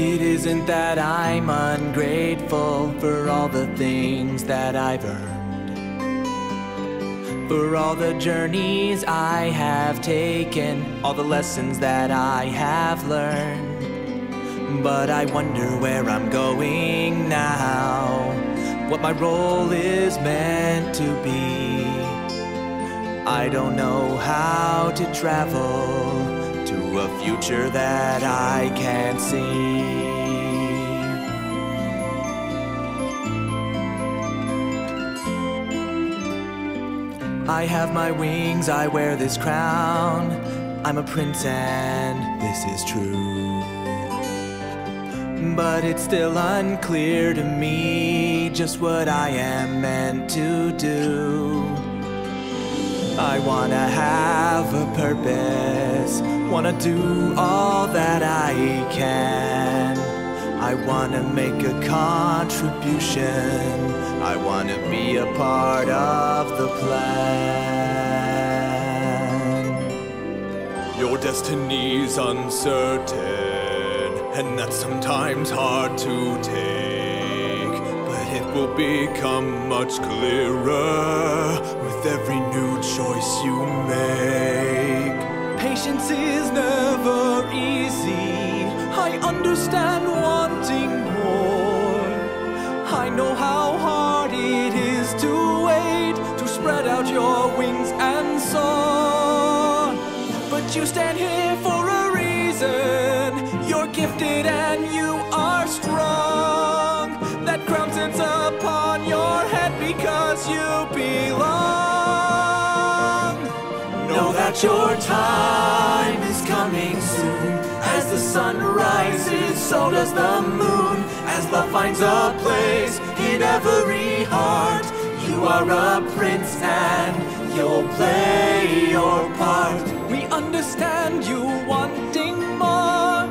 It isn't that I'm ungrateful for all the things that I've earned, for all the journeys I have taken, all the lessons that I have learned. But I wonder where I'm going now, what my role is meant to be. I don't know how to travel to a future that I can't see. I have my wings, I wear this crown. I'm a prince and this is true. But it's still unclear to me just what I am meant to do. I wanna have a purpose, wanna do all that I can. I wanna make a contribution, I wanna be a part of the plan. Your destiny's uncertain, and that's sometimes hard to take, but it will become much clearer with every new choice you make. Patience is never easy. I understand wanting more. I know how hard it is to wait, to spread out your wings and soar. But you stand here for a reason. You're gifted and you are strong. That crown sits upon your head because you belong. Know that your time is coming soon. As the sun rises, so does the moon. As love finds a place in every heart, you are a prince and you'll play your part. We understand you wanting more,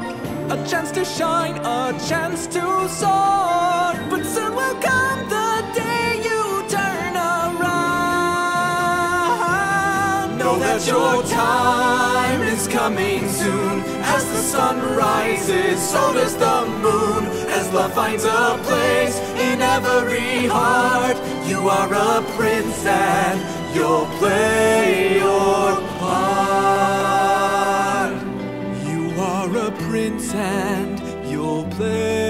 a chance to shine, a chance to soar. But soon will come the day you turn around. Know that your time is coming soon. As the sun rises, so does the moon. As love finds a place in every heart, you are a prince and you'll play your part. You are a prince and you'll play